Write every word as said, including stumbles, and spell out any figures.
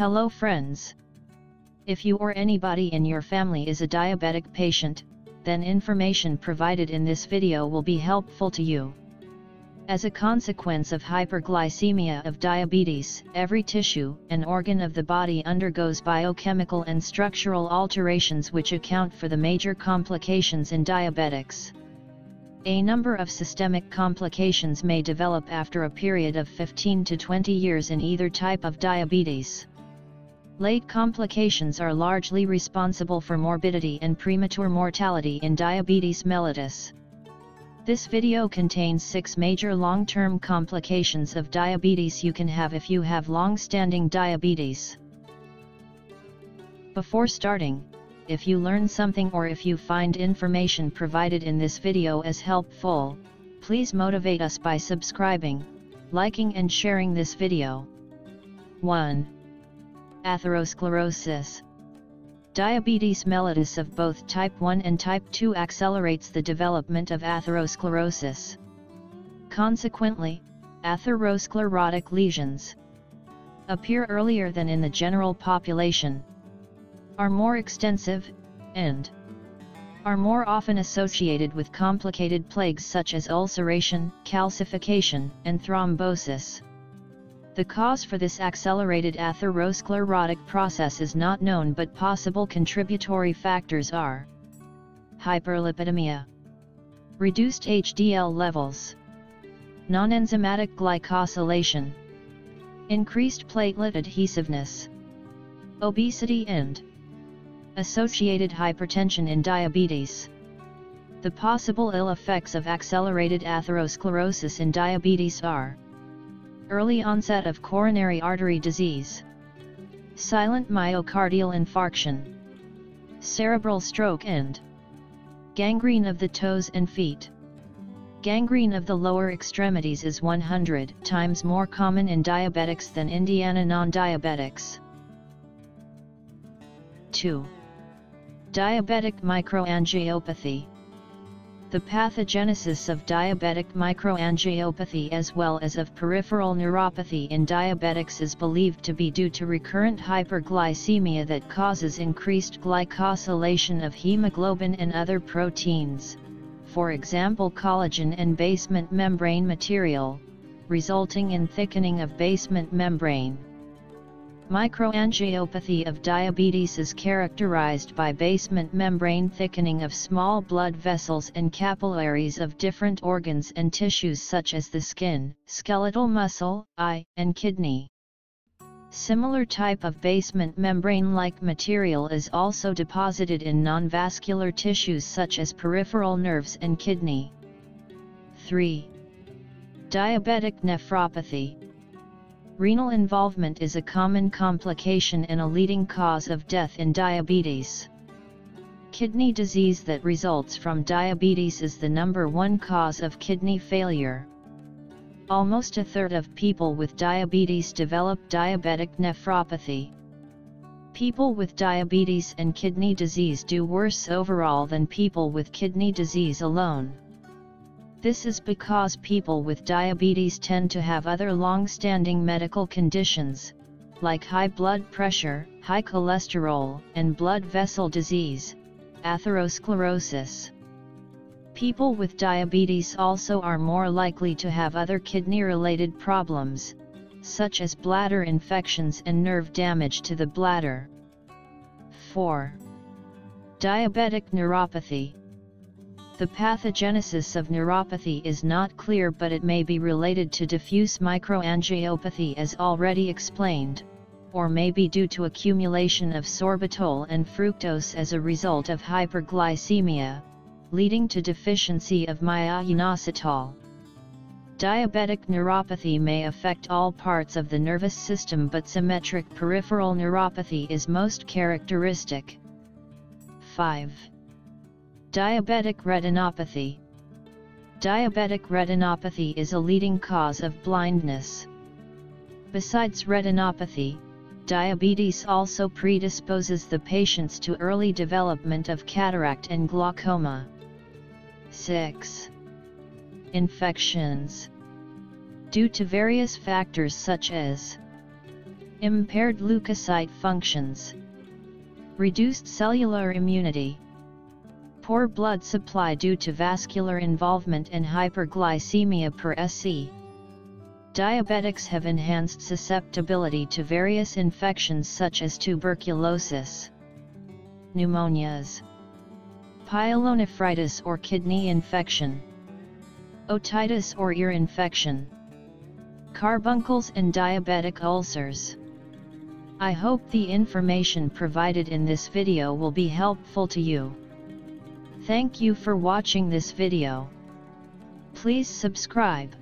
Hello friends! If you or anybody in your family is a diabetic patient, then information provided in this video will be helpful to you. As a consequence of hyperglycemia of diabetes, every tissue and organ of the body undergoes biochemical and structural alterations which account for the major complications in diabetics. A number of systemic complications may develop after a period of fifteen to twenty years in either type of diabetes. Late complications are largely responsible for morbidity and premature mortality in diabetes mellitus. This video contains six major long-term complications of diabetes you can have if you have long-standing diabetes. Before starting, if you learn something or if you find information provided in this video as helpful, please motivate us by subscribing, liking and sharing this video. one. Atherosclerosis. Diabetes mellitus of both type one and type two accelerates the development of atherosclerosis. Consequently, atherosclerotic lesions appear earlier than in the general population, are more extensive, and are more often associated with complicated plagues such as ulceration, calcification, and thrombosis. The cause for this accelerated atherosclerotic process is not known, but possible contributory factors are hyperlipidemia, reduced H D L levels, non-enzymatic glycosylation, increased platelet adhesiveness, obesity and associated hypertension in diabetes. The possible ill effects of accelerated atherosclerosis in diabetes are early onset of coronary artery disease, silent myocardial infarction, cerebral stroke and gangrene of the toes and feet. Gangrene of the lower extremities is one hundred times more common in diabetics than Indiana non-diabetics. two. Diabetic microangiopathy. The pathogenesis of diabetic microangiopathy as well as of peripheral neuropathy in diabetics is believed to be due to recurrent hyperglycemia that causes increased glycosylation of hemoglobin and other proteins, for example collagen and basement membrane material, resulting in thickening of basement membrane. Microangiopathy of diabetes is characterized by basement membrane thickening of small blood vessels and capillaries of different organs and tissues such as the skin, skeletal muscle, eye, and kidney. Similar type of basement membrane-like material is also deposited in non-vascular tissues such as peripheral nerves and kidney. three. Diabetic nephropathy. Renal involvement is a common complication and a leading cause of death in diabetes. Kidney disease that results from diabetes is the number one cause of kidney failure. Almost a third of people with diabetes develop diabetic nephropathy. People with diabetes and kidney disease do worse overall than people with kidney disease alone. This is because people with diabetes tend to have other long-standing medical conditions, like high blood pressure, high cholesterol, and blood vessel disease, atherosclerosis. People with diabetes also are more likely to have other kidney-related problems, such as bladder infections and nerve damage to the bladder. four. Diabetic neuropathy. The pathogenesis of neuropathy is not clear, but it may be related to diffuse microangiopathy as already explained, or may be due to accumulation of sorbitol and fructose as a result of hyperglycemia, leading to deficiency of myo-inositol. Diabetic neuropathy may affect all parts of the nervous system, but symmetric peripheral neuropathy is most characteristic. five. Diabetic retinopathy. Diabetic retinopathy is a leading cause of blindness. Besides retinopathy, diabetes also predisposes the patients to early development of cataract and glaucoma. six. Infections. Due to various factors such as impaired leukocyte functions, reduced cellular immunity, poor blood supply due to vascular involvement and hyperglycemia per S C. Diabetics have enhanced susceptibility to various infections such as tuberculosis, pneumonias, pyelonephritis or kidney infection, otitis or ear infection, carbuncles and diabetic ulcers. I hope the information provided in this video will be helpful to you. Thank you for watching this video. Please subscribe.